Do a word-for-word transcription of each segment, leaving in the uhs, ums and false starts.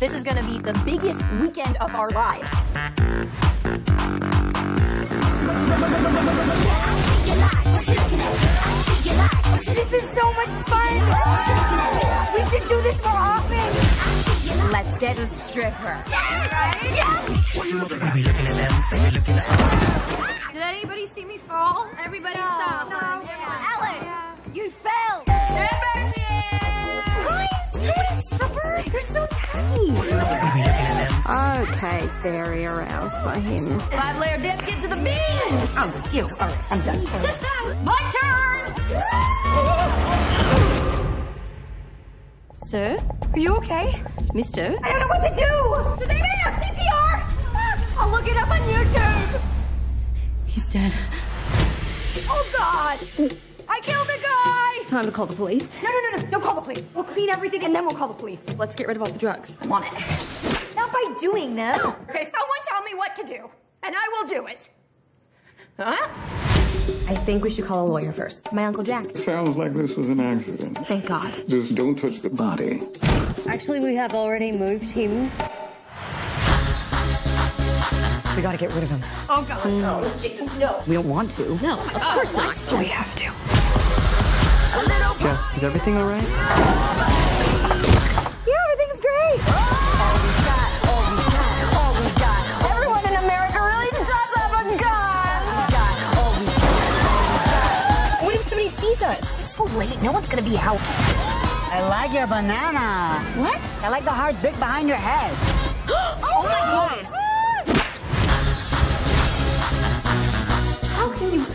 This is going to be the biggest weekend of our lives. This is so much fun! We should do this more often! Let's get a stripper. Yes! Right? Yes! What are you looking at? Are you looking at them? Are you looking at them? Did anybody see me fall? Everybody no. Stop. No. Ellen, yeah. You fell! You're so tiny. Okay, very aroused by him. Five layer dip, get to the beans. Oh, you. All right, I'm done. My turn. Sir, are you okay, Mister? I don't know what to do. Does anybody know C P R? I'll look it up on YouTube. He's dead. Oh God. I killed a guy! Time to call the police. No, no, no, no, don't call the police. We'll clean everything and then we'll call the police. Let's get rid of all the drugs. I'm on it. Not by doing them. Okay, someone tell me what to do, and I will do it. Huh? I think we should call a lawyer first. My Uncle Jack. It sounds like this was an accident. Thank God. Just don't touch the body. Actually, we have already moved him. We gotta get rid of him. Oh, God. No. No, Jesus, no. We don't want to. No, of course not. But we have to. Jess, is everything all right? Yeah, everything's great. All we got, all we got, all we got. Everyone in America really does have a gun. All we got, all we got. What if somebody sees us? It's so late. No one's gonna be out. I like your banana. What? I like the hard dick behind your head. Oh, oh my goodness.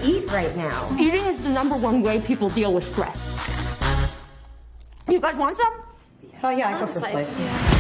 Eat right now. Eating is the number one way people deal with stress. You guys want some? Oh yeah, I go for a slice. Yeah.